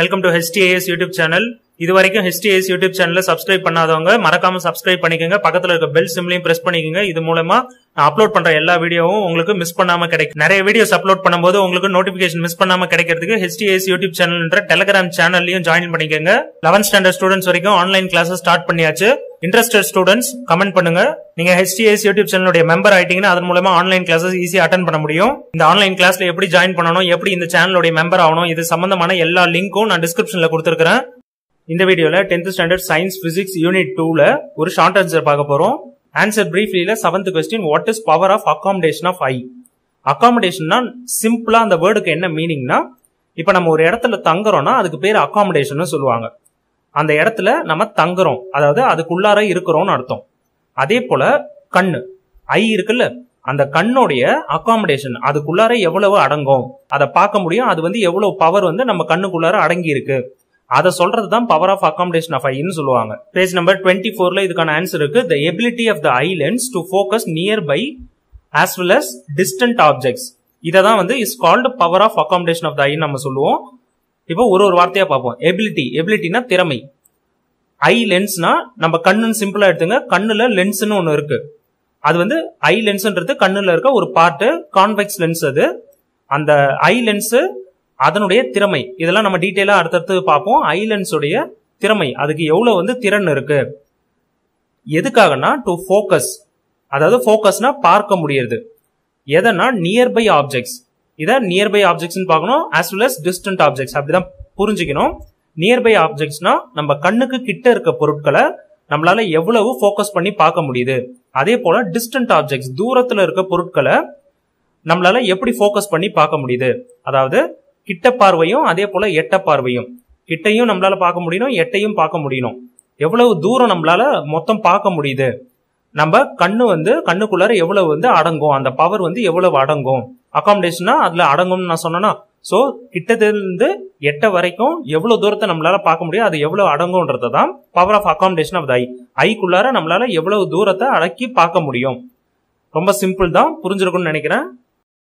Welcome to HTAS YouTube channel. If you subscribe HTAS YouTube channel, subscribe பண்ணிக்கங்க. பக்கத்துல இருக்க bell symbol press பண்ணிக்கங்க. இது மூலமா upload பண்ற எல்லா வீடியோவும் உங்களுக்கு மிஸ் பண்ணாம கிடைக்கும். நிறைய வீடியோஸ் upload பண்ணும்போது உங்களுக்கு notification மிஸ் பண்ணாம கிடைக்கிறதுக்கு HTAS YouTube channel என்ற Telegram channel லியும் join பண்ணிக்கங்க. 11th standard students வரைக்கும் online classes start பண்ணியாச்சு. Interested students comment பண்ணுங்க. நீங்க HTAS YouTube channel உடைய member ஆயிட்டீங்கன்னா அதன் மூலமா online classes easy attend பண்ண முடியும். இந்த online classல எப்படி join பண்ணனும், எப்படி இந்த channel உடைய member ஆவணும், இது சம்பந்தமான எல்லா லிங்க்கும் நான் descriptionல கொடுத்திருக்கேன். இந்த வீடியோல 10th standard science physics unit 2ல ஒரு short answer பார்க்க போறோம். Answer briefly ல 7th question, what is power of accommodation of I? Accommodationனா சிம்பிளா அந்த வேர்டுக்கு என்ன மீனிங்னா, இப்போ நம்ம ஒரு இடத்துல தங்குறோம்னா அதுக்கு பேர் accommodationனு சொல்லுவாங்க. அந்த இடத்துல நம்ம தங்குறோம், அதாவது அதுக்குள்ளார இருக்கிறோம்னு அர்த்தம். அதே போல கண்ணு ஐ இருக்குல்ல, அந்த கண்ணோடைய அகாமடேஷன் அதுக்குள்ளார எவ்வளவு அடங்கும் அதை பார்க்க முடியும். அது வந்து எவ்வளவு பவர் வந்து நம்ம கண்ணுக்குள்ளார அடங்கி இருக்கு, அதை சொல்றதுதான் பவர் ஆஃப் அகாமடேஷன் ஆஃப் ஐன்னு சொல்லுவாங்க. பேஜ் நம்பர் 24ல இதுக்கான ஆன்சர் இருக்கு. The ability of the eye lens to focus near by as well as distant objects, இதான் வந்து is called power of accommodation of the eye நம்ம சொல்லுவோம். இப்போ ஒரு வார்த்தையா பார்ப்போம். எபிலிட்டினா திறமை, ஐ லென்ஸ்னா நம்ம கண்ணுன்னு சிம்பிளா எடுத்துங்க. கண்ணுல லென்ஸ்ன்னு ஒண்ணு இருக்கு, அது வந்து ஐ லென்ஸ்ன்றது கண்ணுல இருக்க ஒரு பார்ட், கான்வெக்ஸ் லென்ஸ். அது அந்த ஐ லென்ஸ் அதனுடைய திறமை. இதெல்லாம் நம்ம டீட்டெயிலா அடுத்தடுத்து பார்ப்போம். ஐ லென்ஸ் உடைய திறமை, அதுக்கு எவ்வளவு வந்து திறன் இருக்கு, எதுக்காகனா டு ஃபோக்கஸ், அதாவது ஃபோக்கஸ்னா பார்க்க முடியுது, எதனா நியர்பை ஆப்ஜெக்ட்ஸ். இதை நியர்பை ஆப்ஜெக்ட்ஸ் பார்க்கணும், as well as distant objects அப்படிதான் புரிஞ்சுக்கணும். நியர்பை ஆப்ஜெக்ட்ஸ்னா நம்ம கண்ணுக்கு கிட்ட இருக்க பொருட்களை நம்மளால எவ்வளவு ஃபோக்கஸ் பண்ணி பார்க்க முடியுது. அதே போல டிஸ்டன்ட் ஆப்ஜெக்ட்ஸ், தூரத்துல இருக்க பொருட்களை நம்மளால எப்படி ஃபோக்கஸ் பண்ணி பார்க்க முடியுது, அதாவது கிட்ட பார்வையும் அதே போல எட்ட பார்வையும். கிட்டையும் நம்மளால பார்க்க முடியணும், எட்டையும் பார்க்க முடியணும். எவ்வளவு தூரம் நம்மளால மொத்தம் பார்க்க முடியுது, நம்ம கண்ணு வந்து கண்ணுக்குள்ளார எவ்வளவு வந்து அடங்கும், அந்த பவர் வந்து எவ்வளவு அடங்கும். அகாமடேஷனா அதுல அடங்கும்னு நான் சொன்னேன்னா, சோ கிட்டத்திலிருந்து எட்ட வரைக்கும் எவ்வளவு தூரத்தை நம்மளால பார்க்க முடியும், அது எவ்வளவு அடங்கும்ன்றதுதான் power of accommodation of the eye. ஐக்குள்ளார நம்மளால எவ்வளவு தூரத்தை அடக்கி பார்க்க முடியும். ரொம்ப சிம்பிள் தான், புரிஞ்சிருக்கும்னு நினைக்கிறேன்.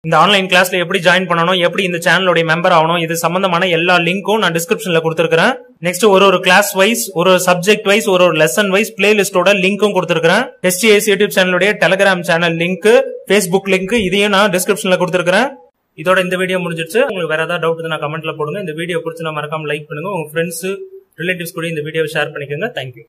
இந்த ஆன்லைன் கிளாஸ்ல எப்படி ஜாயின் பண்ணணும், எப்படி இந்த சேனலுடைய மெம்பர் ஆகணும், இது சம்பந்தமான எல்லா லிங்க்கும் நான் டிஸ்கிரிப்ஷன்ல கொடுத்திருக்கேன். நெக்ஸ்ட் ஒரு கிளாஸ் வைஸ், ஒரு சப்ஜெக்ட் வைஸ், ஒரு லெசன் வைஸ் பிளேலிஸ்டோட லிங்க்கும் கொடுத்திருக்கேன். HTAS YouTube சேனலுடைய Telegram channel link, Facebook link, இதையும் நான் டிஸ்கிரிப்ஷன்ல கொடுத்திருக்கேன். இதோட இந்த வீடியோ முடிஞ்சிருச்சு. உங்களுக்கு வேற ஏதாவது டவுட் நான் கமெண்ட்ல போடுங்க. இந்த வீடியோ பிடிச்சா மறக்காம லைக் பண்ணுங்க. உங்க ஃப்ரெண்ட்ஸ், ரிலேட்டிவ்ஸ் கூட இந்த வீடியோ ஷேர் பண்ணிக்கோங்க. தேங்க்யூ.